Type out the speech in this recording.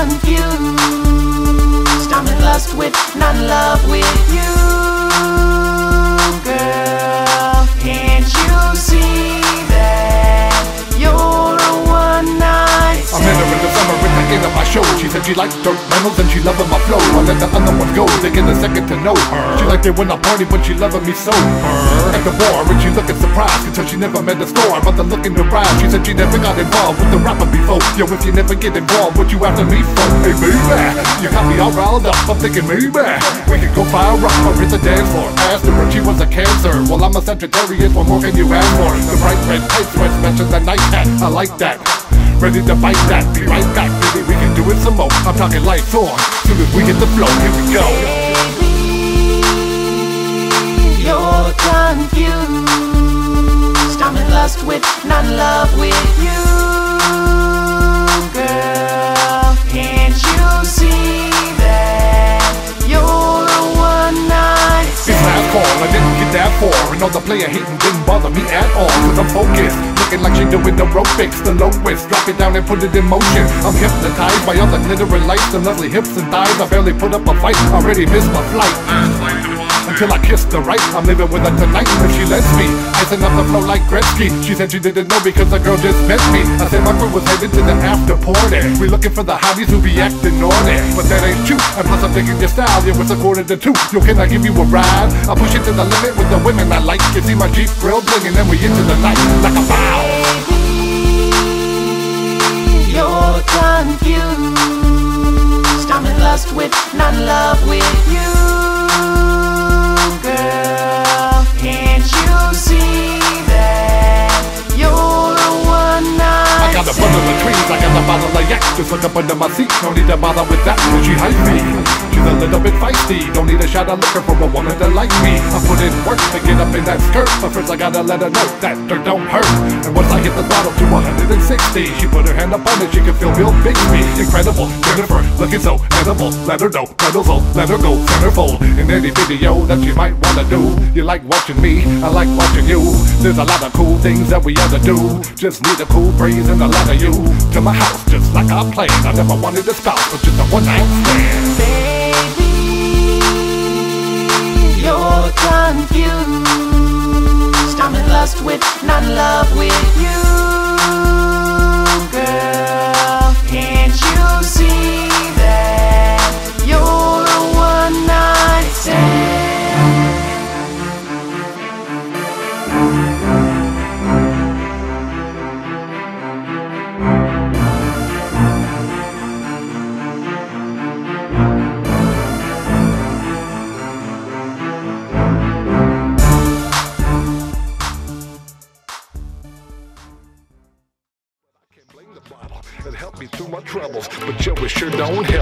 Confused, I'm in lust with, not in love with you, girl. Can't you see that you're a one-night stand? I met her in the summer in the end of my show. She said she liked Dirk Reynolds and she loved my flow. I let the other one go, taking a second to know her. She liked it when I party, but she loving me so. At the bar, and she looking surprised, until she never met the store, but the look in her eyes. She said she never got involved with the rapper before. Yo, if you never get involved, what you after me for? Hey, baby, you got me all riled up, I'm thinking maybe we could go fire up, or it's a dance floor. Asked her if she was a Cancer, well I'm a Sagittarius, what more can you ask for? The bright red tight sweats matches the night hat, I like that. Ready to bite that, be right back, baby, we can do it some more. I'm talking lights on, soon as we hit the floor, here we go. Baby, you're confused, I'm in lust with, not in love with you, girl. Can't you see that you're a one-night stand? It's my call, I didn't get that for, and all the player hating didn't bother me at all, cause I'm focused. Like she doing the aerobics, the lowest, drop it down and put it in motion. I'm hypnotized by all the glittering lights and lovely hips and thighs. I barely put up a fight, already missed my flight. Until I kissed the right, I'm living with her tonight. If she lets me, icing up the flow like Gretzky. She said she didn't know because the girl just met me. I said my crew was headed to the after party. We looking for the hotties who be acting naughty, but that ain't you, and plus I'm thinking your style. Yeah, it's 1:45. Yo, can I give you a ride? I push it to the limit with the women I like. You see my Jeep grill blingin' and we into the night like a bow. You're confused, I'm in lust with, not in love with you, girl. Can't you see that you're a one-night stand? I got a bundle of trees, I got a bottle of yak, just look up under my seat, no need to bother with that, cause she hyped me. She's a little bit feisty, don't need a shot of liquor for a woman to like me. I put in work to get up in that skirt, but first I gotta let her know that dirt don't hurt. And once I hit the bottle to 160, she put her hand up on it, she could feel real big me. Incredible, Jennifer, looking so edible. Let her know, pedals all, let her go, centerfold. In any video that you might wanna do, you like watching me, I like watching you. There's a lot of cool things that we ought to do, just need a cool breeze and a lot of you. To my house, just like I planned, I never wanted to stop, but just a one-night stand. You're confused, I'm in lust with, not in love with you, girl. Can't you see that you're a one-night stand? It helped me through my troubles, but yo, it sure don't help.